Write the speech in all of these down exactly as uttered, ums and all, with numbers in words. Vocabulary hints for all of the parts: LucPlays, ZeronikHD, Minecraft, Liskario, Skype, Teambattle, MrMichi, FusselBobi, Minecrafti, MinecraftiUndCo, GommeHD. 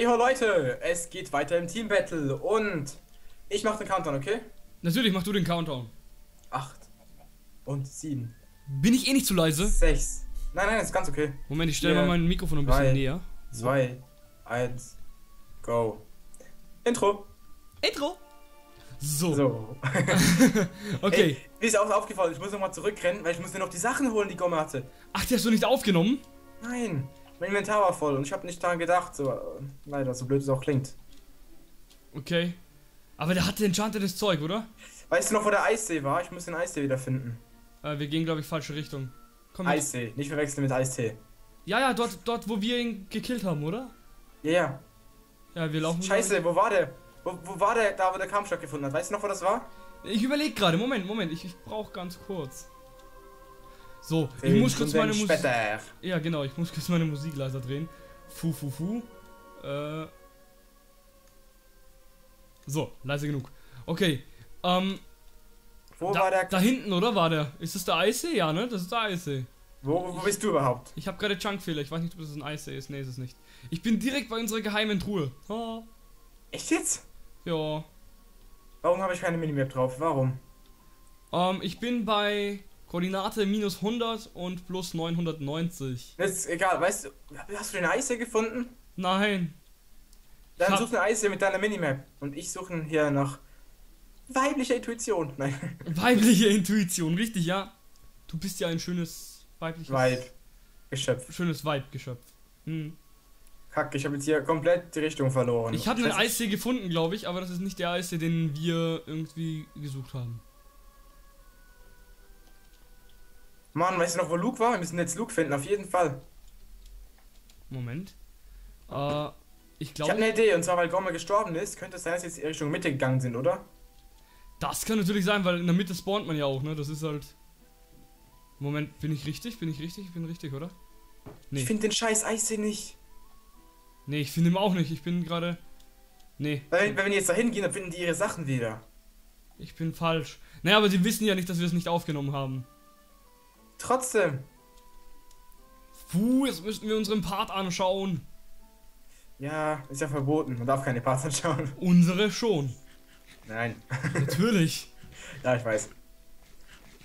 Ey ho Leute, es geht weiter im Teambattle und ich mach den Countdown, okay? Natürlich mach du den Countdown. Acht und sieben. Bin ich eh nicht zu leise? Sechs. Nein, nein, ist ganz okay. Moment, ich stelle mal mein Mikrofon ein bisschen näher. Zwei, eins, go. Intro. Intro. So. so. Okay. Ey, mir ist auch aufgefallen, ich muss nochmal zurückrennen, weil ich muss mir noch die Sachen holen, die Gomme hatte. Ach, die hast du nicht aufgenommen? Nein. Mein Inventar war voll und ich habe nicht daran gedacht, so, leider, so blöd es auch klingt. Okay. Aber der hatte enchantedes Zeug, oder? Weißt du noch, wo der Eissee war? Ich muss den Eissee wieder finden. Äh, wir gehen, glaube ich, falsche Richtung. Komm mit. Eissee, nicht verwechseln mit Eistee. Ja, ja, dort, dort, wo wir ihn gekillt haben, oder? Ja, ja. Ja, wir laufen. Scheiße, wo war der? Wo, wo war der, da wo der Kampf stattgefunden hat? Weißt du noch, wo das war? Ich überlege gerade. Moment, Moment, ich, ich brauche ganz kurz. So, ich muss kurz meine Musik. Ja, genau, ich muss kurz meine Musik leiser drehen. Fu, fu, fu. Äh. So, leise genug. Okay, ähm. Wo da, war der? Da hinten, oder war der? Ist das der Eissee? Ja, ne? Das ist der Eissee. Wo, wo ich, bist du überhaupt? Ich habe gerade Junkfehler. Ich weiß nicht, ob das ein Eissee ist. Ne, ist es nicht. Ich bin direkt bei unserer geheimen Truhe. Oh. Echt jetzt? Ja. Warum habe ich keine Minimap drauf? Warum? Ähm, ich bin bei Koordinate minus hundert und plus neunhundertneunzig. Das ist egal, weißt du, hast du den Eissee gefunden? Nein. Dann such den Eissee mit deiner Minimap. Und ich suche hier nach weiblicher Intuition. Nein. Weibliche Intuition, richtig, ja. Du bist ja ein schönes weibliches Weib-Geschöpf. Schönes Weib-Geschöpf. Hm. Kack, ich habe jetzt hier komplett die Richtung verloren. Ich habe einen Eissee gefunden, glaube ich, aber das ist nicht der Eissee, den wir irgendwie gesucht haben. Mann, weißt du noch, wo Luke war? Wir müssen jetzt Luke finden, auf jeden Fall. Moment. Äh, ich glaube. Ich habe eine Idee, und zwar, weil Gomme gestorben ist, könnte es sein, dass jetzt in Richtung Mitte gegangen sind, oder? Das kann natürlich sein, weil in der Mitte spawnt man ja auch, ne? Das ist halt. Moment, bin ich richtig? Bin ich richtig? Ich bin richtig, oder? Nee. Ich finde den scheiß Eissee nicht. Nee, ich finde ihn auch nicht. Ich bin gerade. Nee. Weil, wenn wir jetzt da hingehen, dann finden die ihre Sachen wieder. Ich bin falsch. Naja, aber sie wissen ja nicht, dass wir es nicht aufgenommen haben. Trotzdem. Puh, jetzt müssten wir unseren Part anschauen. Ja, ist ja verboten. Man darf keine Parts anschauen. Unsere schon. Nein. Natürlich. Ja, ich weiß.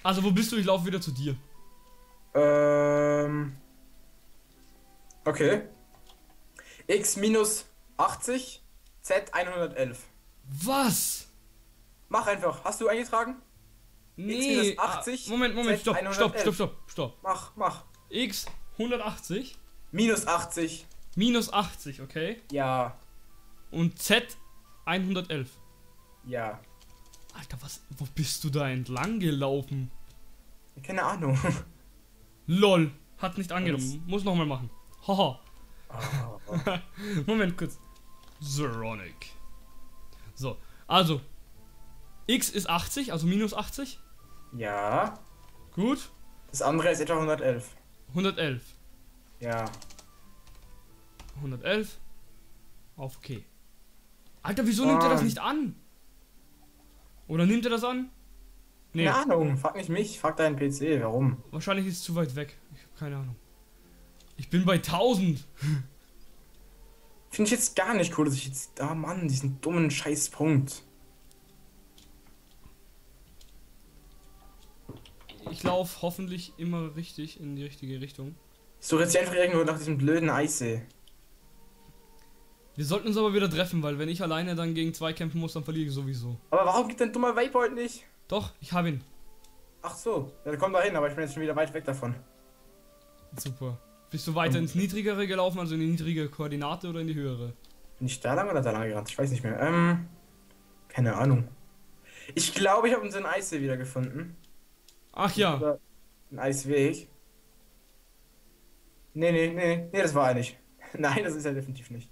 Also, wo bist du? Ich laufe wieder zu dir. Ähm. Okay. X minus achtzig, Z hundertelf. Was? Mach einfach. Hast du eingetragen? Nee, achtzig, Moment, Moment, stopp, stopp, stopp, stopp, stopp. Mach, mach. X hundertachtzig. Minus achtzig. Minus achtzig, okay. Ja. Und Z hundertelf. Ja. Alter, was, wo bist du da entlang gelaufen? Keine Ahnung. Lol, hat nicht angenommen. Muss nochmal machen. Haha. Oh. Moment kurz. Zeronic. So, also. X ist achtzig, also minus achtzig. Ja. Gut. Das andere ist etwa hundertelf. hundertelf. Ja. hundertelf. Auf okay. Alter, wieso oh. nimmt er das nicht an? Oder nimmt er das an? Nee. Keine Ahnung, frag nicht mich, frag deinen P C, warum? Wahrscheinlich ist es zu weit weg. Ich habe keine Ahnung. Ich bin bei tausend. Finde ich jetzt gar nicht cool, dass ich jetzt... Ah, Mann, diesen dummen Scheißpunkt. Ich laufe hoffentlich immer richtig in die richtige Richtung. Ich suche jetzt einfach irgendwo nach diesem blöden Eissee. Wir sollten uns aber wieder treffen, weil wenn ich alleine dann gegen zwei kämpfen muss, dann verliere ich sowieso. Aber warum geht dein dummer Waypoint nicht? Doch, ich habe ihn. Ach so, ja, dann komm da hin, aber ich bin jetzt schon wieder weit weg davon. Super. Bist du weiter ins niedrigere gelaufen, also in die niedrigere Koordinate oder in die höhere? Bin ich da lang oder da lang gerannt? Ich weiß nicht mehr. Ähm, keine Ahnung. Ich glaube, ich habe unseren Eissee wieder gefunden. Ach ja. Ein Eisweg. Nee, nee, nee, nee, das war er nicht. Nein, das ist er definitiv nicht.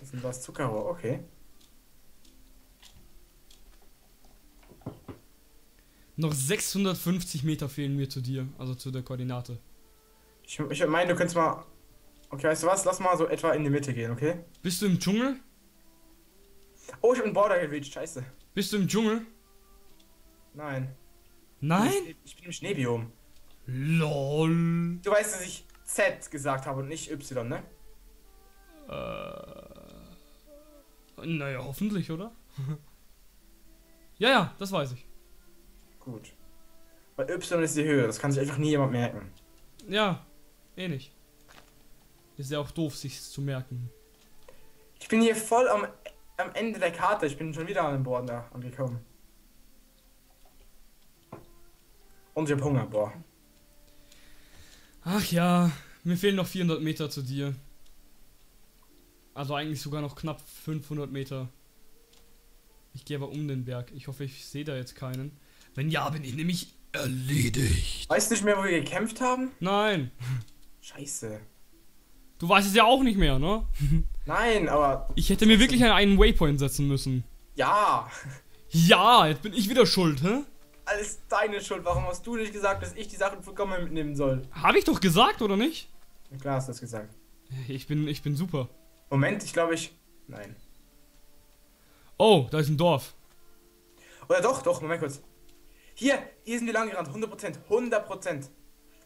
Das ist das Zuckerrohr, okay. Noch sechshundertfünfzig Meter fehlen mir zu dir, also zu der Koordinate. Ich, ich meine, du könntest mal... Okay, weißt du was? Lass mal so etwa in die Mitte gehen, okay? Bist du im Dschungel? Oh, ich hab einen Border gereached, scheiße. Bist du im Dschungel? Nein. Nein? Ich bin im Schneebiom. LOL. Du weißt, dass ich Z gesagt habe und nicht Y, ne? Äh, naja, hoffentlich, oder? Ja, ja, das weiß ich. Gut. Bei Y ist die Höhe, das kann sich einfach nie jemand merken. Ja, eh nicht. Ist ja auch doof, sich's zu merken. Ich bin hier voll am, am Ende der Karte. Ich bin schon wieder an den Borden da angekommen. Und ich hab Hunger, boah. Ach ja, mir fehlen noch vierhundert Meter zu dir. Also eigentlich sogar noch knapp fünfhundert Meter. Ich gehe aber um den Berg. Ich hoffe, ich sehe da jetzt keinen. Wenn ja, bin ich nämlich erledigt. Weißt du nicht mehr, wo wir gekämpft haben? Nein. Scheiße. Du weißt es ja auch nicht mehr, ne? Nein, aber... Ich hätte mir wirklich einen Waypoint setzen müssen. Ja. Ja, jetzt bin ich wieder schuld, hä? Alles deine Schuld. Warum hast du nicht gesagt, dass ich die Sachen für Gomme mitnehmen soll? Habe ich doch gesagt, oder nicht? Na klar hast du das gesagt. Ich bin, ich bin super. Moment, ich glaube ich... Nein. Oh, da ist ein Dorf. Oder doch, doch, Moment kurz. Hier, hier sind wir lang gerannt, hundert Prozent, hundert Prozent.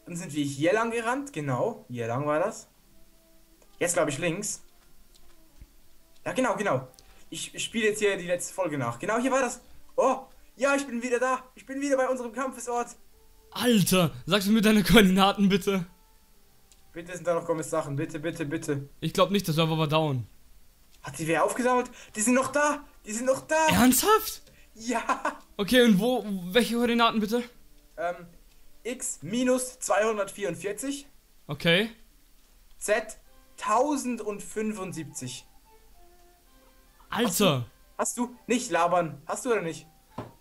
Dann sind wir hier lang gerannt, genau, hier lang war das. Jetzt glaube ich links. Ja, genau, genau. Ich, ich spiele jetzt hier die letzte Folge nach. Genau, hier war das. Oh, ja, ich bin wieder da. Ich bin wieder bei unserem Kampfesort. Alter, sagst du mir deine Koordinaten, bitte? Bitte sind da noch komische Sachen, bitte, bitte, bitte. Ich glaube nicht, der Server war down. Hat sie wer aufgesammelt? Die sind noch da, die sind noch da. Ernsthaft? Ja. Okay, und wo, welche Koordinaten bitte? Ähm, x minus zweihundertvierundvierzig. Okay. Z tausendfünfundsiebzig. Alter. Hast du, hast du nicht labern? Hast du oder nicht?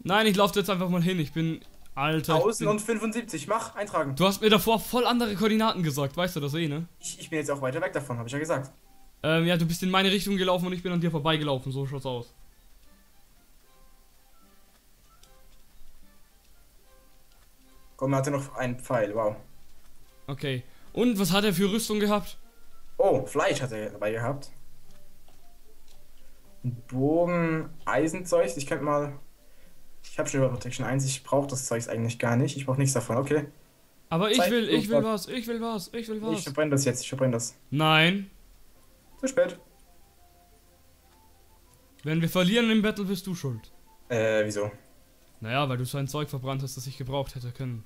Nein, ich laufe jetzt einfach mal hin. Ich bin, Alter. tausendfünfundsiebzig, mach, eintragen. Du hast mir davor voll andere Koordinaten gesagt, weißt du das eh, ne? Ich, ich bin jetzt auch weiter weg davon, habe ich ja gesagt. Ähm, ja, du bist in meine Richtung gelaufen und ich bin an dir vorbeigelaufen, so schaut's aus. Komm, er hatte noch einen Pfeil, wow. Okay. Und was hat er für Rüstung gehabt? Oh, Fleisch hat er dabei gehabt. Ein Bogen, Eisenzeug. Ich könnte mal... Ich habe schon über Protection eins, ich brauche das Zeugs eigentlich gar nicht. Ich brauche nichts davon, okay. Aber ich Zeit, will, ich will was, ich will was, ich will was. Ich verbrenne das jetzt, ich verbrenne das. Nein. Zu spät. Wenn wir verlieren im Battle, bist du schuld. Äh, wieso? Naja, weil du so ein Zeug verbrannt hast, das ich gebraucht hätte können.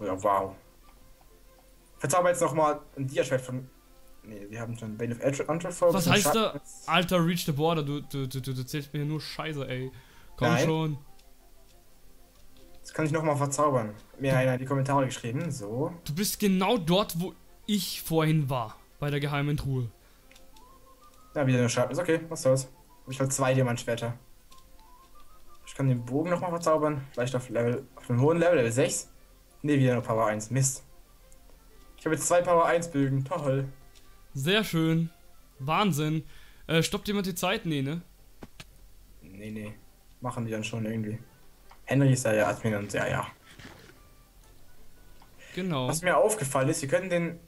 Ja, wow. Verzaubern wir jetzt nochmal ein Diaschwert von... Ne, wir haben schon Bane of Antral vor. Was heißt da? Alter, reach the border, du, du, du, du, du zählst mir nur Scheiße, ey. Komm Nein. schon. Das kann ich nochmal verzaubern. Mir du, einer in die Kommentare geschrieben, so. Du bist genau dort, wo ich vorhin war. Bei der geheimen Truhe. Ja, wieder nur Sharpness, okay, was soll's. Hab ich halt zwei Diamantschwerter. Ich kann den Bogen nochmal verzaubern. Vielleicht auf Level, auf einem hohen Level, Level sechs. Ne, wieder nur Power eins, Mist. Ich habe jetzt zwei Power eins Bögen, toll. Sehr schön. Wahnsinn. Äh, stoppt jemand die Zeit? Nee, ne? Nee, nee. Machen die dann schon irgendwie. Henry ist ja der Admin und ja, ja. Genau. Was mir aufgefallen ist, wir können den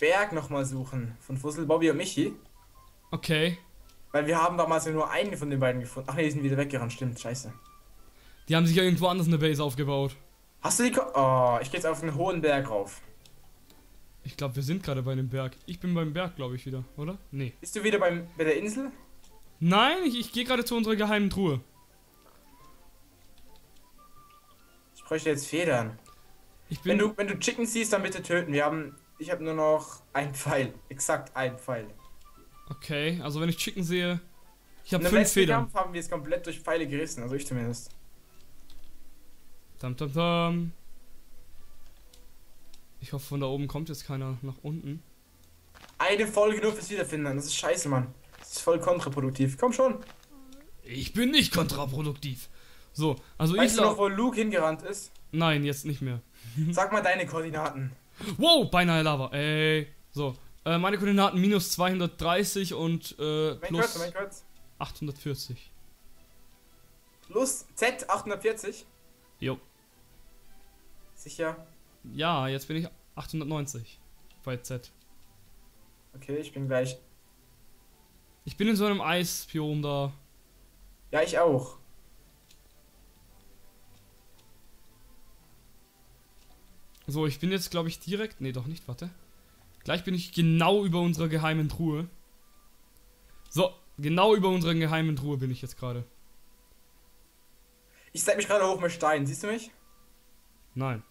Berg nochmal suchen. Von FusselBobi und Michi. Okay. Weil wir haben damals nur einen von den beiden gefunden. Ach ne, die sind wieder weggerannt, stimmt, scheiße. Die haben sich ja irgendwo anders eine Base aufgebaut. Hast du die Ko Oh, ich geh jetzt auf einen hohen Berg rauf. Ich glaube, wir sind gerade bei dem Berg. Ich bin beim Berg, glaube ich, wieder, oder? Nee. Bist du wieder beim, bei der Insel? Nein, ich, ich gehe gerade zu unserer geheimen Truhe. Ich bräuchte jetzt Federn. Ich bin wenn, du, wenn du Chicken siehst, dann bitte töten. Wir haben... Ich habe nur noch einen Pfeil. Exakt einen Pfeil. Okay, also wenn ich Chicken sehe, ich habe fünf Federn. Im Kampf haben wir es komplett durch Pfeile gerissen, also ich zumindest. Tam tam tam. Ich hoffe, von da oben kommt jetzt keiner nach unten. Eine Folge nur fürs Wiederfinden, das ist scheiße, Mann. Das ist voll kontraproduktiv. Komm schon. Ich bin nicht kontraproduktiv. So, also weißt ich du noch, wo Luke hingerannt ist? Nein, jetzt nicht mehr. Sag mal deine Koordinaten. Wow, beinahe Lava. Ey, so. Äh, meine Koordinaten minus zweihundertdreißig und äh, plus mein Gott, mein Gott. achthundertvierzig. Plus Z achthundertvierzig? Jo. Sicher? Ja, jetzt bin ich achthundertneunzig bei Z. Okay, ich bin gleich. Ich bin in so einem Eisbiom da. Ja, ich auch. So, ich bin jetzt glaube ich direkt... Ne, doch nicht, warte. Gleich bin ich genau über unserer geheimen Truhe. So, genau über unserer geheimen Truhe bin ich jetzt gerade. Ich setze mich gerade hoch mit Stein, siehst du mich? Nein.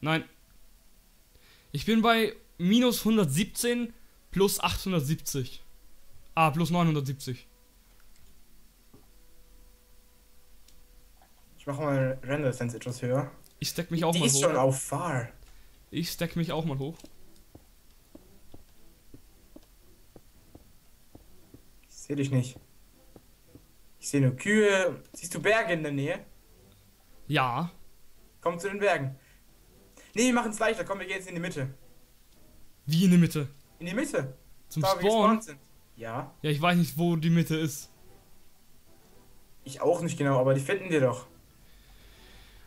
Nein. Ich bin bei minus hundertsiebzehn plus achthundertsiebzig. Ah, plus neunhundertsiebzig. Ich mache mal Render-Sense etwas höher. Ich stack mich auch Die mal ist hoch. Schon auf far. Ich stack mich auch mal hoch. Ich sehe dich nicht. Ich sehe nur Kühe. Siehst du Berge in der Nähe? Ja. Komm zu den Bergen. Nee, wir machen es leichter. Komm, wir gehen jetzt in die Mitte. Wie in die Mitte? In die Mitte. Zum da, Spawn? Sind. Ja. Ja, ich weiß nicht, wo die Mitte ist. Ich auch nicht genau, aber die finden wir doch.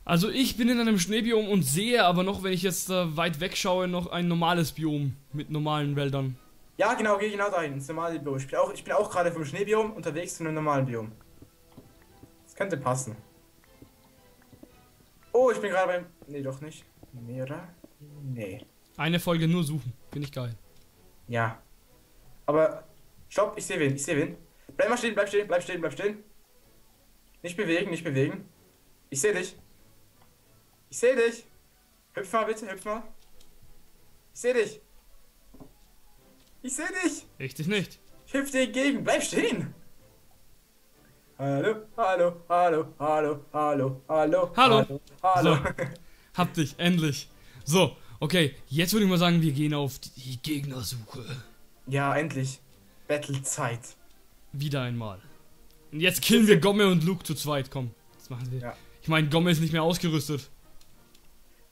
Also ich bin in einem Schneebiom und sehe aber noch, wenn ich jetzt äh, weit weg schaue, noch ein normales Biom mit normalen Wäldern. Ja, genau, geh genau dahin, ins normale Biom. Ich bin auch, ich bin auch gerade vom Schneebiom unterwegs zu einem normalen Biom. Das könnte passen. Oh, ich bin gerade beim... Nee, doch nicht. Meere? Nee. Eine Folge nur suchen. Finde ich geil. Ja. Aber... Stopp, ich sehe wen, ich sehe wen. Bleib mal stehen, bleib stehen, bleib stehen, bleib stehen. Nicht bewegen, nicht bewegen. Ich sehe dich. Ich sehe dich. Hüpf mal bitte, hüpf mal. Ich sehe dich. Ich sehe dich. Ich dich nicht. Ich hüpf dir entgegen. Bleib stehen. Hallo, hallo, hallo, hallo, hallo, hallo, hallo, hallo. So. Hab dich, endlich. So, okay. Jetzt würde ich mal sagen, wir gehen auf die Gegnersuche. Ja, endlich. Battlezeit. Wieder einmal. Und jetzt killen wir Gomme und Luke zu zweit, komm. Das machen wir. Ja. Ich meine, Gomme ist nicht mehr ausgerüstet.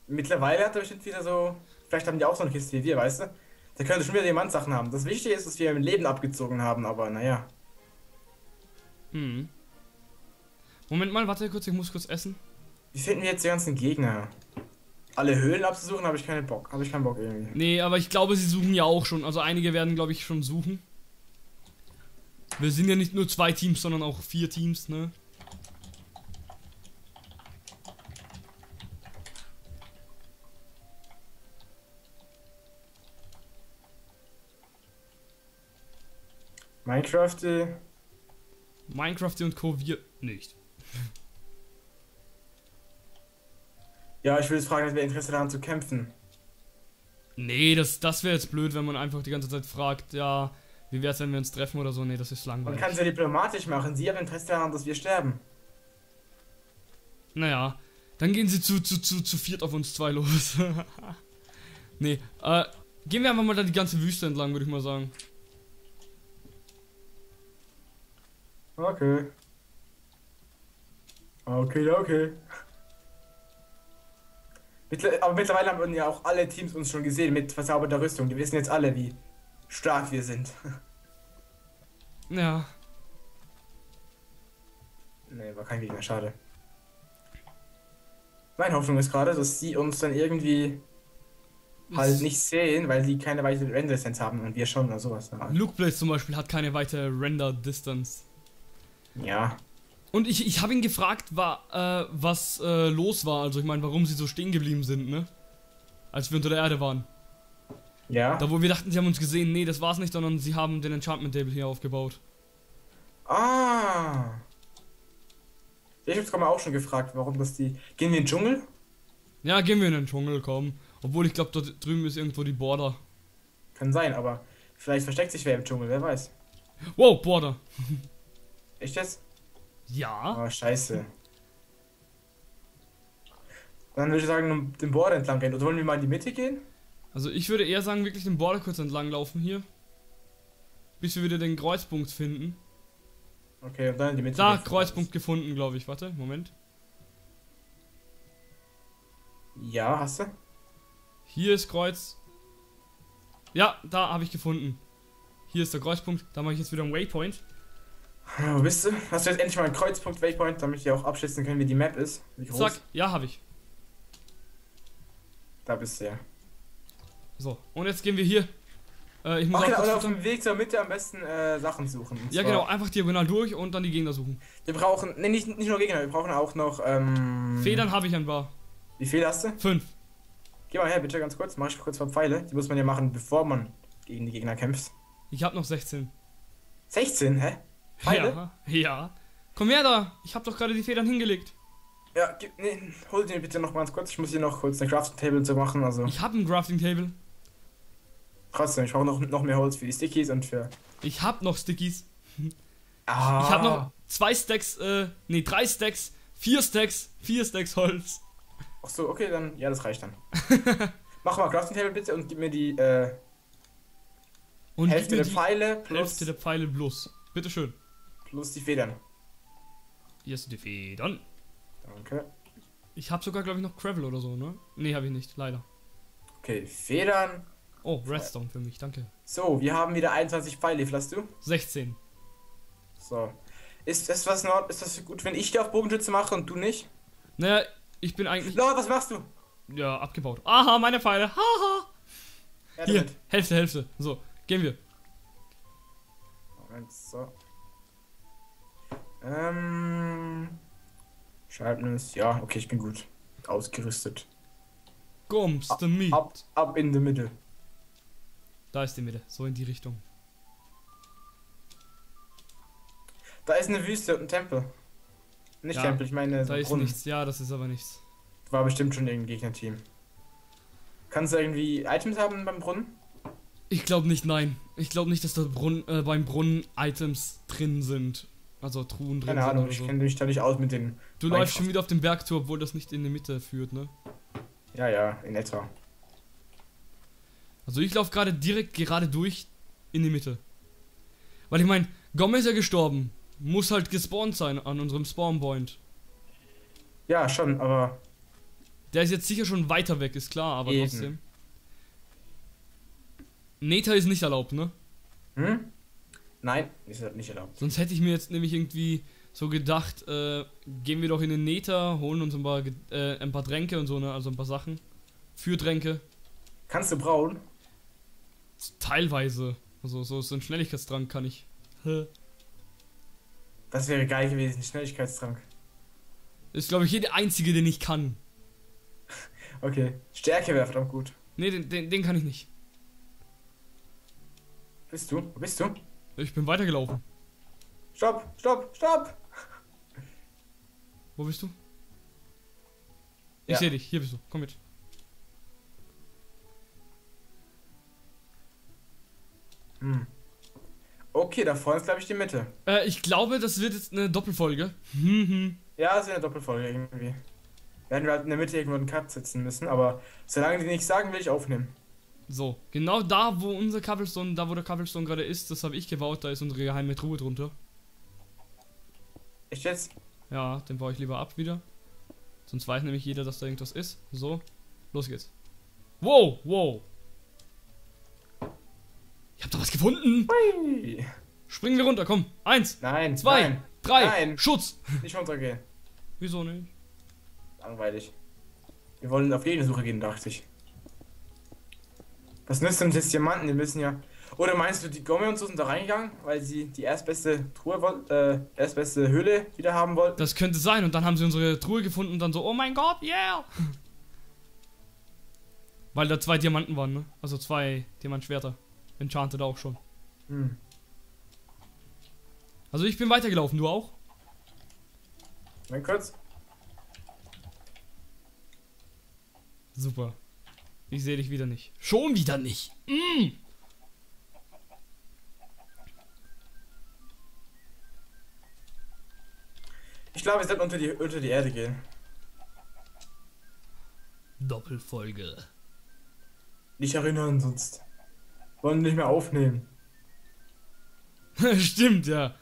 Mittlerweile hat er bestimmt wieder so... Vielleicht haben die auch so eine Kiste wie wir, weißt du? Da könnte schon wieder Diamantsachen haben. Das Wichtige ist, dass wir im Leben abgezogen haben, aber naja. Hm. Moment mal, warte kurz, ich muss kurz essen. Wie finden wir jetzt die ganzen Gegner? Alle Höhlen abzusuchen, habe ich keinen Bock. Habe ich keinen Bock irgendwie. Nee, aber ich glaube, sie suchen ja auch schon. Also einige werden, glaube ich, schon suchen. Wir sind ja nicht nur zwei Teams, sondern auch vier Teams, ne? Minecrafti. Minecrafti und Co. wir nicht. Ja, ich will jetzt fragen, ob wir Interesse daran zu kämpfen. Nee, das, das wäre jetzt blöd, wenn man einfach die ganze Zeit fragt, ja... Wie wär's, wenn wir uns treffen oder so? Nee, das ist langweilig. Man kann es ja diplomatisch machen. Sie haben Interesse daran, dass wir sterben. Naja, dann gehen sie zu, zu, zu, zu viert auf uns zwei los. Nee, äh, gehen wir einfach mal da die ganze Wüste entlang, würde ich mal sagen. Okay. Okay, okay. Mittler- aber mittlerweile haben ja auch alle Teams uns schon gesehen mit verzauberter Rüstung. Die wissen jetzt alle, wie stark wir sind. Ja. Ne, war kein Gegner, schade. Meine Hoffnung ist gerade, dass sie uns dann irgendwie halt nicht sehen, weil sie keine weitere Render-Distance haben und wir schon oder sowas. LucPlays zum Beispiel hat keine weitere Render-Distance. Ja. Und ich, ich habe ihn gefragt, war, äh, was äh, los war, also ich meine, warum sie so stehen geblieben sind, ne? Als wir unter der Erde waren. Ja. Da wo wir dachten, sie haben uns gesehen, nee, das war's nicht, sondern sie haben den Enchantment Table hier aufgebaut. Ah. Ich hab's gerade auch schon gefragt, warum das die... Gehen wir in den Dschungel? Ja, gehen wir in den Dschungel, komm. Obwohl, ich glaube, dort drüben ist irgendwo die Border. Kann sein, aber vielleicht versteckt sich wer im Dschungel, wer weiß. Wow, Border. Echt jetzt? Ja. Oh, scheiße. Dann würde ich sagen, den Border entlang gehen. Oder wollen wir mal in die Mitte gehen? Also ich würde eher sagen, wirklich den Border kurz entlang laufen hier. Bis wir wieder den Kreuzpunkt finden. Okay, und dann in die Mitte. Da, Kreuzpunkt gefunden, glaube ich. Warte, Moment. Ja, hast du? Hier ist Kreuz. Ja, da habe ich gefunden. Hier ist der Kreuzpunkt. Da mache ich jetzt wieder einen Waypoint. Ja, wo bist du? Hast du jetzt endlich mal einen Kreuzpunkt, Waypoint, damit wir auch abschätzen können, wie die Map ist? Wie groß? Zack, ja, habe ich. Da bist du ja. So, und jetzt gehen wir hier. Äh, ich muss okay, auf dem Weg zur Mitte am besten äh, Sachen suchen. Ja, genau, einfach diagonal durch und dann die Gegner suchen. Wir brauchen, ne, nicht, nicht nur Gegner, wir brauchen auch noch. Ähm, Federn habe ich ein paar. Wie viel hast du? Fünf. Geh mal her, bitte, ganz kurz. Mach ich kurz mal Pfeile. Die muss man ja machen, bevor man gegen die Gegner kämpfst? Ich hab noch sechzehn. sechzehn, hä? Beide? Ja, ja. Komm her da, ich hab doch gerade die Federn hingelegt. Ja, gib, nee, hol die mir bitte noch mal ganz kurz. Ich muss hier noch kurz ein Crafting Table zu machen, also. Ich hab ein Crafting Table. Trotzdem, ich brauche noch, noch mehr Holz für die Stickies und für... Ich hab noch Stickies. Ah. Ich hab noch zwei Stacks, äh, nee, drei Stacks, vier Stacks, vier Stacks Holz. Ach so, okay, dann, ja, das reicht dann. Mach mal Crafting Table bitte und gib mir die, äh... Und Hälfte der Pfeile plus... Hälfte der Pfeile plus. Bitteschön. Plus die Federn. Hier sind die Federn. Danke. Ich habe sogar, glaube ich, noch Gravel oder so, ne? Ne, habe ich nicht, leider. Okay, Federn. Oh, Redstone für mich, danke. So, wir haben wieder einundzwanzig Pfeile, wie hast du? sechzehn. So. Ist das was noch, ist das gut, wenn ich dir auf Bogenschütze mache und du nicht? Naja, ich bin eigentlich... Leute, was machst du? Ja, abgebaut. Aha, meine Pfeile. Haha. Ja, hier, Hälfte, Hälfte. So, gehen wir. Moment, so. Ähm... Sharpness, ja, okay, ich bin gut ausgerüstet. Gums, the meat. Up, up in the middle. Da ist die Mitte, so in die Richtung. Da ist eine Wüste und ein Tempel. Nicht ja, Tempel, ich meine... Da ist Brunnen. Nichts, ja, das ist aber nichts. War bestimmt schon irgendein Gegnerteam. Kannst du irgendwie Items haben beim Brunnen? Ich glaube nicht, nein. Ich glaube nicht, dass da Brunnen, äh, beim Brunnen Items drin sind. Also Truhen drin. Keine Ahnung, sind oder ich so. Kenne mich da nicht aus mit den... Du Minecraft. Läufst schon wieder auf dem Bergtor, obwohl das nicht in die Mitte führt, ne? Ja, ja, in etwa. Also ich laufe gerade direkt gerade durch in die Mitte. Weil ich meine, Gomme ist ja gestorben. Muss halt gespawnt sein an unserem Spawnpoint. Ja, schon, aber... Der ist jetzt sicher schon weiter weg, ist klar, aber eben. Trotzdem. Nether ist nicht erlaubt, ne? Hm? Nein, ist nicht erlaubt. Sonst hätte ich mir jetzt nämlich irgendwie so gedacht, äh, gehen wir doch in den Nether, holen uns ein paar, äh, ein paar Tränke und so, ne? Also ein paar Sachen. Für Tränke. Kannst du brauen? Teilweise. Also so, so ein Schnelligkeitstrank kann ich. Das wäre geil gewesen, ein Schnelligkeitstrank. Ist glaube ich jeder einzige, den ich kann. Okay. Stärke wäre verdammt gut. Ne, den, den, den kann ich nicht. Bist du? Wo bist du? Ich bin weitergelaufen. Stopp, stopp, stopp! Wo bist du? Ich ja. Sehe dich, hier bist du, komm mit. Hm. Okay, da vorne ist glaube ich die Mitte. Äh, ich glaube, das wird jetzt eine Doppelfolge. Ja, es wird eine Doppelfolge irgendwie. Werden wir halt in der Mitte irgendwo einen Cut setzen müssen, aber solange die nichts sagen, will ich aufnehmen. So, genau da, wo unser Cobblestone, da wo der Cobblestone gerade ist, das habe ich gebaut, da ist unsere geheime Truhe drunter. Echt jetzt? Ja, den baue ich lieber ab wieder. Sonst weiß nämlich jeder, dass da irgendwas ist. So, los geht's. Wow, wow. Ich hab da was gefunden. Hui. Springen wir runter, komm. Eins, nein, zwei, nein, drei, nein. Schutz. Nicht runtergehen. Wieso nicht? Langweilig. Wir wollen auf Gegensuche gehen, dachte ich. Was nützt uns jetzt Diamanten? Die müssen ja. Oder meinst du, die Gomme und so sind da reingegangen, weil sie die erstbeste Truhe, äh, erstbeste Höhle wieder haben wollten? Das könnte sein. Und dann haben sie unsere Truhe gefunden und dann so, oh mein Gott, yeah! Weil da zwei Diamanten waren, ne? Also zwei Diamantschwerter. Enchanted auch schon. Hm. Also ich bin weitergelaufen, du auch? Mein kurz. Super. Ich sehe dich wieder nicht. Schon wieder nicht. Mm. Ich glaube, wir sollten unter die, unter die Erde gehen. Doppelfolge. Nicht erinnern, sonst wollen wir nicht mehr aufnehmen. Stimmt, ja.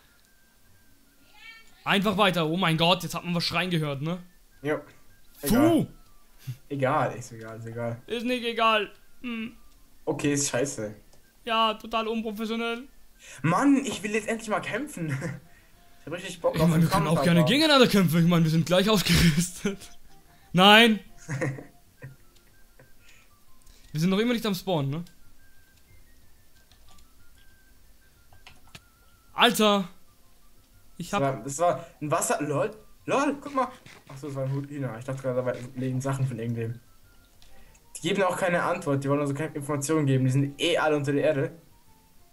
Einfach weiter. Oh mein Gott, jetzt hat man was schreien gehört, ne? Ja. Puh. Egal, ist egal, ist egal. Ist nicht egal. Hm. Okay, ist scheiße. Ja, total unprofessionell. Mann, ich will jetzt endlich mal kämpfen. Ich hab richtig Bock auf den Kampf. Ich meine, wir können auch gerne gegeneinander kämpfen. Ich meine, wir sind gleich ausgerüstet. Nein. Wir sind noch immer nicht am Spawn, ne? Alter. Ich hab... Das war, das war ein Wasser... Lol. Lol, guck mal. Achso, das war ein Hut. Ich dachte gerade, da legen Sachen von irgendwem. Die geben auch keine Antwort, die wollen also keine Informationen geben, die sind eh alle unter der Erde.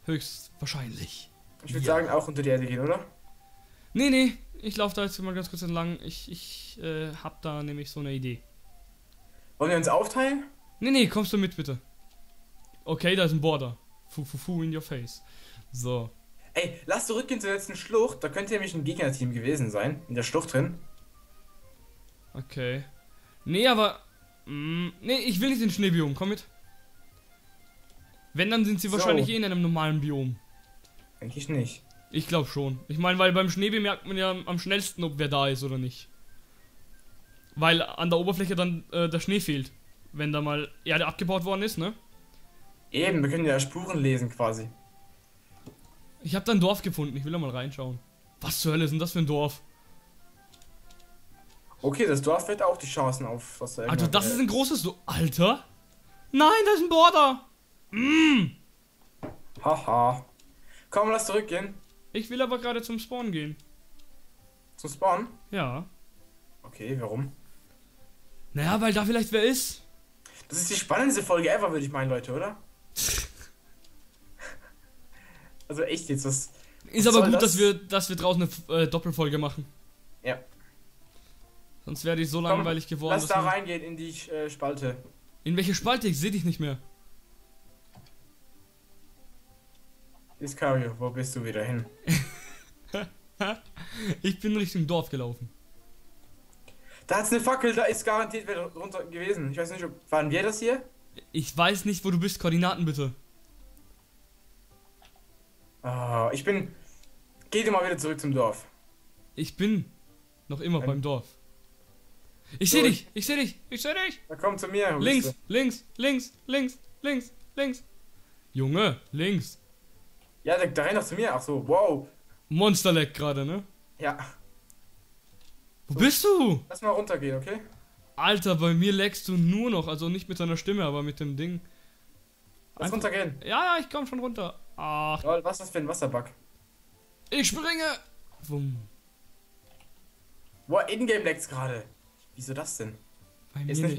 Höchstwahrscheinlich. Ich würde ja. sagen, auch unter die Erde gehen, oder? Nee, nee, ich laufe da jetzt mal ganz kurz entlang. Ich, ich äh, hab da nämlich so eine Idee. Wollen wir uns aufteilen? Nee, nee, kommst du mit, bitte. Okay, da ist ein Border. Fufufu in your face. So. Ey, lass zurückgehen zur letzten Schlucht. Da könnte nämlich ein Gegnerteam gewesen sein. In der Schlucht drin. Okay. Nee, aber... Mh, nee, ich will nicht in den Schneebiom. Komm mit. Wenn, dann sind sie so. Wahrscheinlich eh in einem normalen Biom. Eigentlich nicht. Ich glaube schon. Ich meine, weil beim Schneebiom merkt man ja am schnellsten, ob wer da ist oder nicht. Weil an der Oberfläche dann äh, der Schnee fehlt. Wenn da mal Erde abgebaut worden ist, ne? Eben, wir können ja Spuren lesen quasi. Ich habe da ein Dorf gefunden, ich will da mal reinschauen. Was zur Hölle ist denn das für ein Dorf? Okay, das Dorf wird auch die Chancen auf, was da Alter, das ist ein großes Dorf. Alter! Nein, da ist ein Border! Mm. Haha. Komm, lass zurückgehen. Ich will aber gerade zum Spawn gehen. Zum Spawn? Ja. Okay, warum? Naja, weil da vielleicht wer ist. Das ist die spannendste Folge ever, würde ich meinen, Leute, oder? Also echt jetzt, was... Ist aber gut, das? dass wir dass wir draußen eine äh, Doppelfolge machen. Ja. Sonst wäre ich so langweilig Komm, geworden. Lass da reingehen in die äh, Spalte. In welche Spalte? Ich sehe dich nicht mehr. Liskario, wo bist du wieder hin? Ich bin Richtung Dorf gelaufen. Da hat's eine Fackel, da ist garantiert wer runter gewesen. Ich weiß nicht, ob, waren wir das hier? Ich weiß nicht, wo du bist. Koordinaten bitte. Oh, ich bin... Geh du mal wieder zurück zum Dorf. Ich bin noch immer Ein... beim Dorf. Ich seh dich, ich seh dich, ich seh dich. Na komm zu mir. Links, links, links, links, links, links. Junge, links. Ja, da, da renn doch zu mir. Ach so, wow. Monsterleck gerade, ne? Ja. Wo so, bist du? Lass mal runtergehen, okay? Alter, bei mir leckst du nur noch. Also nicht mit deiner Stimme, aber mit dem Ding. Lass Einfach... runtergehen. Ja, ja, ich komm schon runter. Ach. Lol, was ist das für ein Wasserbug? Ich springe! Wumm. Boah, Ingame lag's gerade. Wieso das denn? Bei mir ist nicht, nicht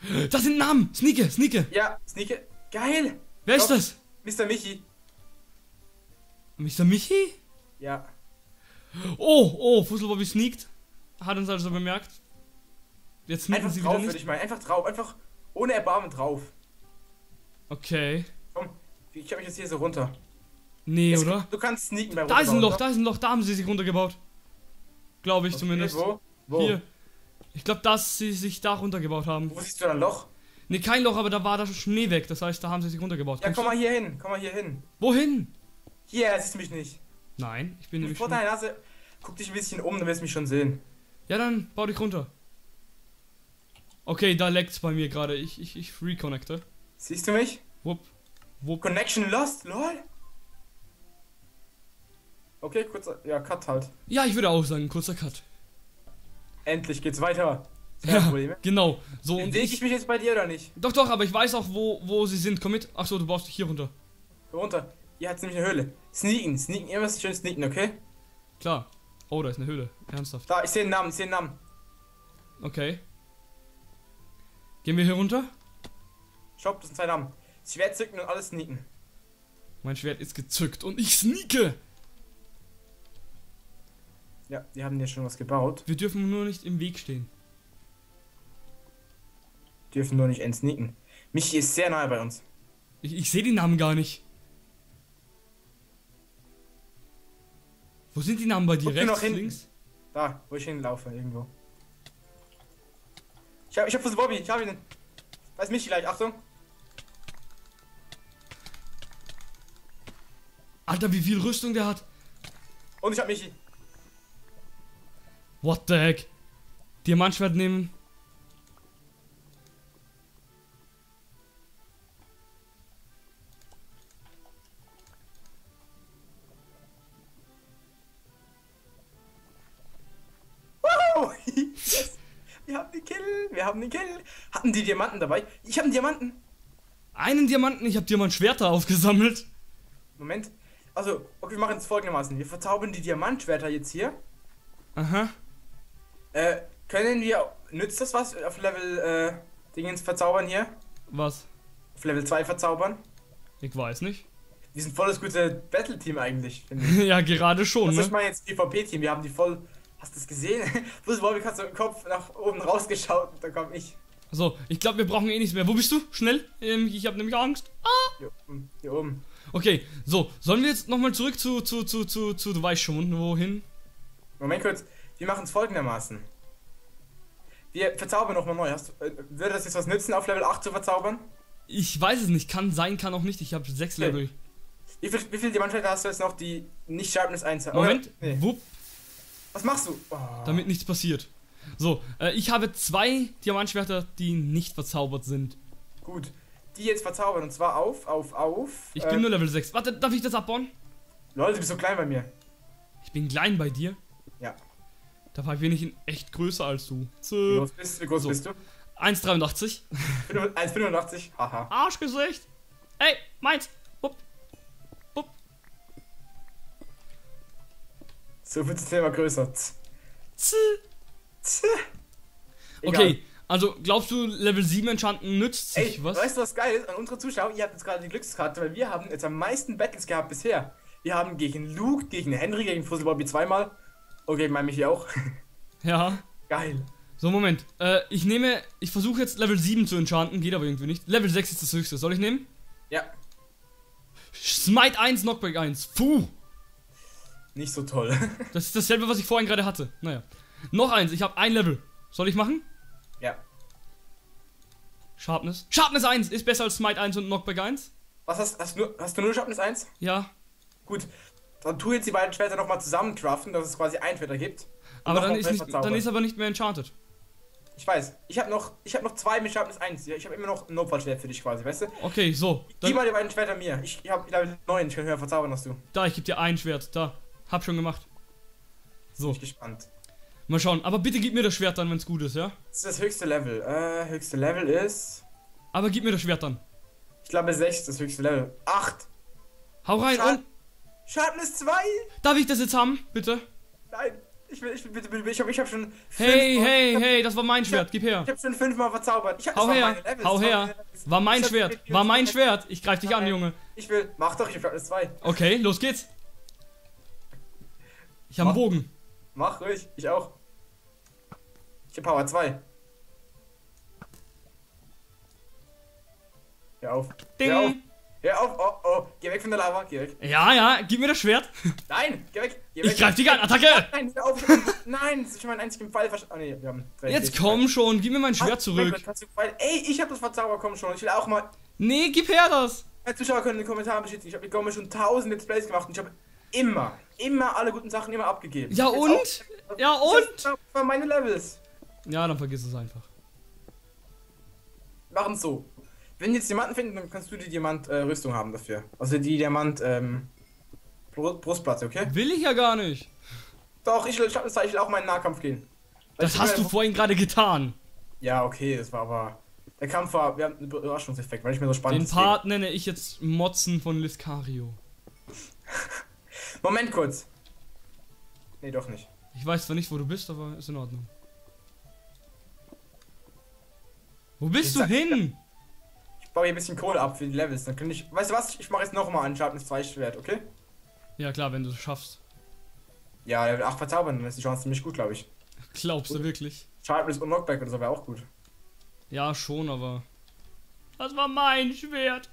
mehr. Das sind Namen! Sneake, Sneake! Ja, Sneake. Geil! Wer Doch. ist das? MrMichi. MrMichi? Ja. Oh, oh, FusselBobi sneakt. Hat uns also bemerkt. Jetzt sneaken einfach sie drauf, wieder nicht. Würde ich meinen. Einfach drauf, einfach ohne Erbarmen drauf. Okay. Komm. Ich hab mich jetzt hier so runter. Nee, jetzt, oder? Du kannst sneaken bei Da ist ein Loch, oder? da ist ein Loch, da haben sie sich runtergebaut. Glaube ich okay, zumindest. Wo? Wo? Hier. Ich glaube, dass sie sich da runtergebaut haben. Wo siehst du ein Loch? Nee, kein Loch, aber da war da Schnee weg. Das heißt, da haben sie sich runtergebaut. Ja, Kommst komm mal hier hin, komm mal hier hin. Wohin? Hier, er sieht mich nicht. Nein, ich bin nämlich. Vor deiner Nase. Guck dich ein bisschen um, dann wirst du mich schon sehen. Ja, dann bau dich runter. Okay, da lag's bei mir gerade. Ich, ich, ich reconnecte. Siehst du mich? Wupp. Wo Connection lost, lol. Okay, kurzer, ja, Cut halt. Ja, ich würde auch sagen, kurzer Cut. Endlich geht's weiter. Ja, genau. So, entdecke ich, ich mich jetzt bei dir oder nicht? Doch, doch, aber ich weiß auch, wo, wo sie sind. Komm mit. Achso, du baust dich hier runter. Runter. Hier hat's nämlich eine Höhle. Sneaken, sneaken, immer schön sneaken, okay? Klar. Oh, da ist eine Höhle. Ernsthaft. Da, ich sehe den Namen, ich sehe den Namen. Okay. Gehen wir hier runter? Stopp, das sind zwei Namen. Schwert zücken und alles sneaken. Mein Schwert ist gezückt und ich sneake! Ja, die haben ja schon was gebaut. Wir dürfen nur nicht im Weg stehen. Dürfen nur nicht entsneaken. Michi ist sehr nahe bei uns. Ich, ich sehe die Namen gar nicht. Wo sind die Namen bei dir? Rechts, links? Da, wo ich hinlaufe, irgendwo. Ich hab, ich hab FusselBobi, ich hab ihn. Da ist Michi gleich, Achtung. Alter, wie viel Rüstung der hat. Und ich hab Michi. What the heck? Diamantschwert nehmen. Wow! Yes. Wir haben den Kill! Wir haben den Kill! Hatten die Diamanten dabei? Ich habe einen Diamanten! Einen Diamanten? Ich habe Diamantschwerter aufgesammelt. Moment. Also, okay, wir machen es folgendermaßen. Wir verzaubern die Diamantschwerter jetzt hier. Aha. Äh, können wir... Nützt das was auf Level, äh, Dingens verzaubern hier? Was? Auf Level zwei verzaubern? Ich weiß nicht. Die sind voll das gute Battle-Team eigentlich, finde ich. Ja, gerade schon, das ne? Das ist mal jetzt PvP-Team, wir haben die voll... Hast du das gesehen? FusselBobi hat so den Kopf nach oben rausgeschaut und da komm ich. So, ich glaube, wir brauchen eh nichts mehr. Wo bist du? Schnell. Ähm, ich habe nämlich Angst. Ah! Hier oben. Hier oben. Okay, so. Sollen wir jetzt nochmal zurück zu, zu, zu, zu, zu, du weißt schon, wohin? Moment kurz. Wir machen es folgendermaßen. Wir verzaubern nochmal neu. Hast du, äh, würde das jetzt was nützen, auf Level acht zu verzaubern? Ich weiß es nicht. Kann sein, kann auch nicht. Ich habe sechs okay. Level. Wie viel, wie viel Diamantfelder hast du jetzt noch, die nicht Sharpness eins haben? Moment. Nee. Wupp. Was machst du? Oh. Damit nichts passiert. So, äh, ich habe zwei Diamantschwerter, die nicht verzaubert sind. Gut, die jetzt verzaubern und zwar auf, auf, auf. Ich äh, bin nur Level sechs. Warte, darf ich das abbauen? Leute, du bist so klein bei mir. Ich bin klein bei dir? Ja. Dabei bin ich in echt größer als du. Zäh. Wie groß bist, wie groß so. bist du? eins Komma dreiundachtzig. eins Komma fünfundachtzig? Haha. Arschgesicht! Ey, meins! Bup. Bup. So wird es immer größer. Zäh. Okay, also glaubst du, Level sieben Enchanten nützt sich Ey, was? Weißt du, was geil ist? An unsere Zuschauer, ihr habt jetzt gerade die Glückskarte, weil wir haben jetzt am meisten Battles gehabt bisher. Wir haben gegen Luke, gegen Henry, gegen FusselBobi zweimal. Okay, mein Michi auch. Ja. Geil. So, Moment. Äh, ich nehme, ich versuche jetzt Level sieben zu enchanten, geht aber irgendwie nicht. Level sechs ist das höchste. Soll ich nehmen? Ja. Smite eins, Knockback eins. Puh. Nicht so toll. Das ist dasselbe, was ich vorhin gerade hatte. Naja. Noch eins, ich habe ein Level. Soll ich machen? Ja. Sharpness. Sharpness eins ist besser als Smite eins und Knockback eins. Was hast, hast, du, hast du nur Sharpness eins? Ja. Gut, dann tu jetzt die beiden Schwerter nochmal zusammen craften, dass es quasi ein Schwerter gibt. Aber dann ist, nicht, dann ist aber nicht mehr enchanted. Ich weiß, ich habe noch, hab noch zwei mit Sharpness eins. Ich habe immer noch ein Notfallschwert für dich quasi, weißt du? Okay, so. Gib mal die beiden Schwerter mir. Ich, ich habe neun, ich kann höher verzaubern als du. Da, ich gebe dir ein Schwert. Da, hab schon gemacht. So. Ich bin gespannt. Mal schauen, aber bitte gib mir das Schwert dann, wenn es gut ist, ja? Das ist das höchste Level. Äh, höchste Level ist... Aber gib mir das Schwert dann. Ich glaube sechs ist das höchste Level. acht. Hau rein Schad und... Sharpness zwei. Darf ich das jetzt haben, bitte? Nein, ich will, ich will, bitte, bitte, ich hab, ich hab schon... Hey, fünf, hey, hab, hey, das war mein Schwert, hab, gib her. Ich hab schon fünfmal verzaubert. Ich hab, hau her, Levels, hau her. War mein ich Schwert, war mein Schwert. Ich greif dich Nein. an, Junge. Ich will, mach doch, ich hab Sharpness zwei. Okay, los geht's. Ich hab mach. einen Bogen. Mach ruhig, ich auch. Ich hab Power zwei. Hör auf. Ding. Hör auf. Hör auf. Oh, oh. Geh weg von der Lava. Geh weg. Ja, ja. Gib mir das Schwert. Nein. Geh weg. Geh weg. Ich greif dich an. Attacke. Nein, hör auf. Nein. Das ist schon mein einziger Pfeil. Oh, nee, wir haben drei. Jetzt komm schon. Gib mir mein Schwert Ach, zurück. Ey, ich hab das Verzauber. Komm schon. Ich will auch mal. Nee, gib her das. Die Zuschauer können in den Kommentaren bestätigen. Ich hab mit Gomme schon tausend Let's Plays gemacht und ich hab immer, immer alle guten Sachen immer abgegeben. Ja und? Auch, ja und? Das meine Levels. Ja, dann vergiss es einfach. Machen es so. Wenn jetzt Diamanten finden, dann kannst du die Diamant-Rüstung äh, haben dafür. Also die Diamant, ähm, Brustplatte, okay? Will ich ja gar nicht. Doch, ich will, ich will auch meinen Nahkampf gehen. Das ich hast du vorhin gerade getan. Ja, okay, das war aber... Der Kampf war, wir haben einen Überraschungseffekt, weil ich mir so spannend... Den Part deswegen. nenne ich jetzt Motzen von Liskario. Moment kurz. Nee, doch nicht. Ich weiß zwar nicht, wo du bist, aber ist in Ordnung. Wo bist ich du hin? Ich baue hier ein bisschen Kohle ab für die Levels. Dann kann ich. Weißt du was? Ich mache jetzt nochmal ein Sharpness zwei Schwert, okay? Ja, klar, wenn du es schaffst. Ja, Level acht verzaubern, dann ist die Chance ziemlich gut, glaube ich. Glaubst du wirklich? Sharpness und Knockback oder so wäre auch gut. Ja, schon, aber. Das war mein Schwert.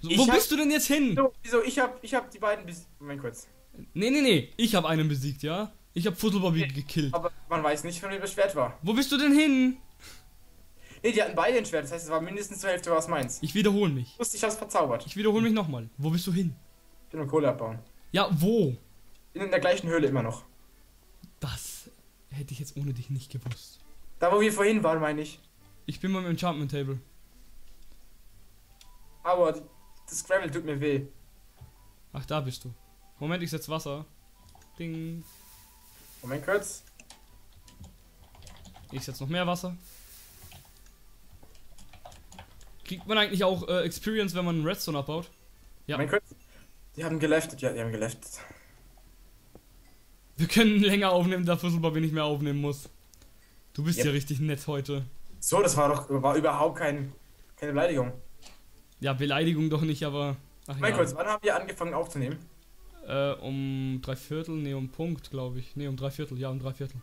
So, wo hab, bist du denn jetzt hin? So, wieso? Ich hab, ich hab die beiden besiegt. Moment kurz. Nee, nee, nee. Ich hab einen besiegt, ja? Ich hab FusselBobi okay. gekillt. Aber man weiß nicht, von wem das Schwert war. Wo bist du denn hin? Nee, die hatten beide ein Schwert. Das heißt, es war mindestens zur Hälfte, was meins. Ich wiederhole mich. Ich wusste, ich hab's verzaubert. Ich wiederhole mich nochmal. Wo bist du hin? Ich will nur Kohle abbauen. Ja, wo? In der gleichen Höhle immer noch. Das hätte ich jetzt ohne dich nicht gewusst. Da, wo wir vorhin waren, meine ich. Ich bin beim Enchantment Table. Aber das Gravel tut mir weh. Ach, da bist du. Moment, ich setz Wasser. Ding. Moment kurz. Ich setz noch mehr Wasser. Kriegt man eigentlich auch äh, Experience, wenn man einen Redstone abbaut? Ja. Moment kurz. Die haben geleftet. Ja, die haben geleftet. Wir können länger aufnehmen, da FusselBobi nicht mehr aufnehmen muss. Du bist ja richtig nett heute. So, das war doch war überhaupt kein, keine Beleidigung. Ja, Beleidigung doch nicht, aber... Ach, mein Gott, wann haben wir angefangen aufzunehmen? Äh, um drei Viertel, ne, um Punkt, glaube ich. Ne, um drei Viertel, ja, um drei Viertel.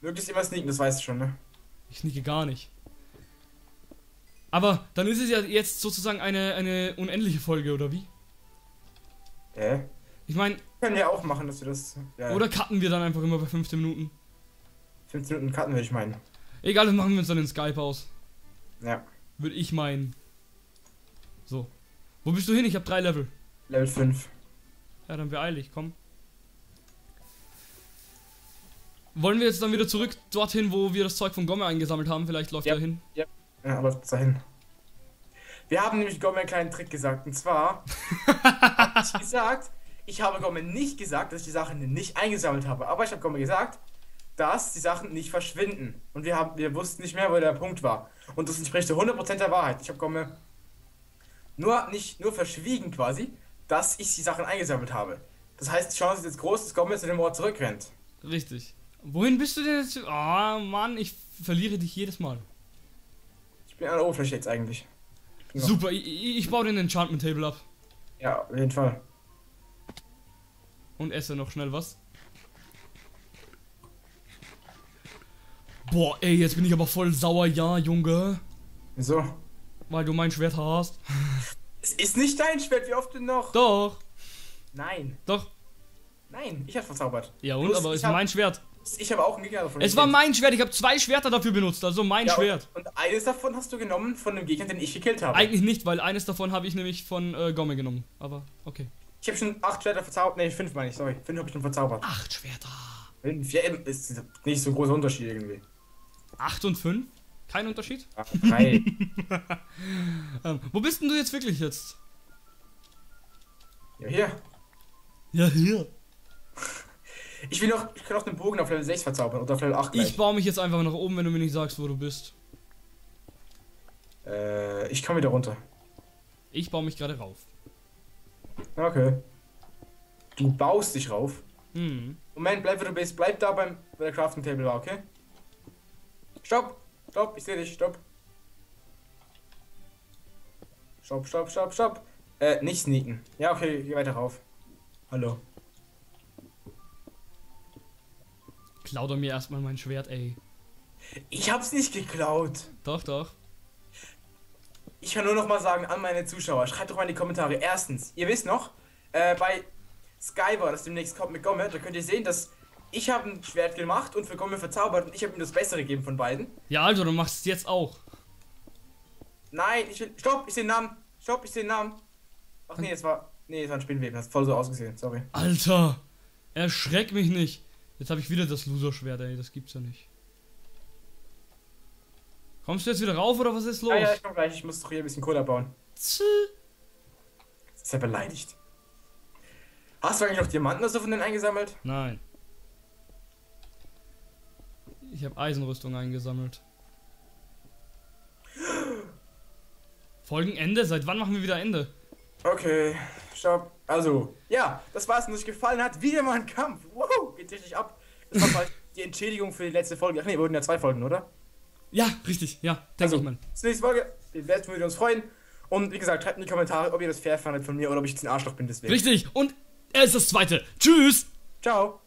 Möglichst immer sneaken, das weißt du schon, ne? Ich sneake gar nicht. Aber dann ist es ja jetzt sozusagen eine, eine unendliche Folge, oder wie? Äh? Ich meine... Können wir auch machen, dass wir das... Ja. Oder cutten wir dann einfach immer bei fünfzehn Minuten? fünfzehn Minuten cutten würde ich meinen. Egal, das machen wir uns dann in Skype aus. Ja. Würde ich meinen. So. Wo bist du hin? Ich habe drei Level. Level fünf. Ja, dann beeil dich, komm. Wollen wir jetzt dann wieder zurück dorthin, wo wir das Zeug von Gomme eingesammelt haben? Vielleicht läuft ja, er hin. Ja, ja, läuft dahin. Wir haben nämlich Gomme einen kleinen Trick gesagt. Und zwar habe ich gesagt, ich habe Gomme nicht gesagt, dass ich die Sachen nicht eingesammelt habe. Aber ich habe Gomme gesagt, dass die Sachen nicht verschwinden. Und wir haben, wir wussten nicht mehr, wo der Punkt war. Und das entspricht hundert Prozent der Wahrheit. Ich habe Gomme nur nicht nur verschwiegen quasi, dass ich die Sachen eingesammelt habe. Das heißt, die Chance ist jetzt groß, dass Gomme zu dem Ort zurückrennt. Richtig. Wohin bist du denn jetzt? Ah, Mann, ich verliere dich jedes Mal. Ich bin an der Oberfläche jetzt eigentlich. Super, ich, ich baue den Enchantment Table ab. Ja, auf jeden Fall. Und esse noch schnell was. Boah, ey, jetzt bin ich aber voll sauer, ja, Junge. Wieso? Weil du mein Schwert hast. Es ist nicht dein Schwert, wie oft denn noch? Doch. Nein. Doch. Nein, ich hab's verzaubert. Ja und, Plus, aber ist hab, mein Schwert. Ich habe auch einen Gegner davon. Es gekillt. War mein Schwert, ich habe zwei Schwerter dafür benutzt, also mein ja, Schwert. Und, und eines davon hast du genommen von dem Gegner, den ich gekillt habe. Eigentlich nicht, weil eines davon habe ich nämlich von äh, Gomme genommen, aber okay. Ich habe schon acht Schwerter verzaubert, ne, fünf meine ich, sorry, fünf habe ich schon verzaubert. Acht Schwerter. Fünf, ja, ist nicht so ein großer Unterschied irgendwie. Acht und fünf? Kein Unterschied? Ach, drei. ähm, wo bist denn du jetzt wirklich jetzt? Ja, hier. Ja, hier. Ich will noch, ich kann auch den Bogen auf Level sechs verzaubern oder auf Level acht gleich. Ich baue mich jetzt einfach nach oben, wenn du mir nicht sagst, wo du bist. Äh, ich komme wieder runter. Ich baue mich gerade rauf. Okay. Du baust dich rauf? Mhm. Moment, bleib, wo du bist. Bleib da beim, bei der Crafting Table war, okay? Stopp! Stopp, ich sehe dich, stopp. Stopp, stopp, stopp, stopp. Äh, nicht sneaken. Ja, okay, geh weiter rauf. Hallo. Klaut er mir erstmal mein Schwert, ey. Ich hab's nicht geklaut. Doch, doch. Ich kann nur noch mal sagen an meine Zuschauer, schreibt doch mal in die Kommentare. Erstens, ihr wisst noch, äh, bei Skybar, das demnächst kommt mit Gomme, da könnt ihr sehen, dass ich habe ein Schwert gemacht und für Gomme verzaubert und ich habe ihm das Bessere gegeben von beiden. Ja, also du machst es jetzt auch. Nein, ich will... Stopp, ich seh den Namen. Stopp, ich seh den Namen. Ach nee, es war... Nee, es war ein Spinnweben, das hat voll so ausgesehen, sorry. Alter, erschreck mich nicht. Jetzt habe ich wieder das Loser-Schwert, ey, das gibt's ja nicht. Kommst du jetzt wieder rauf oder was ist los? Ja, ja, ich komm gleich, ich muss doch hier ein bisschen Kohle bauen. Tschüss. Ist ja beleidigt. Hast du eigentlich noch Diamanten oder so von denen eingesammelt? Nein. Ich habe Eisenrüstung eingesammelt. Folgenende? Seit wann machen wir wieder Ende? Okay, stopp. Also, ja, das war's, was euch gefallen hat. Wieder mal ein Kampf. Wow, geht richtig ab. Das war halt die Entschädigung für die letzte Folge. Ach ne, wurden ja zwei Folgen, oder? Ja, richtig, ja. Denke ich mal. Bis nächste Folge. Den letzten würden wir uns freuen. Und wie gesagt, schreibt in die Kommentare, ob ihr das fair fandet von mir oder ob ich jetzt ein Arschloch bin deswegen. Richtig, und er ist das zweite. Tschüss. Ciao.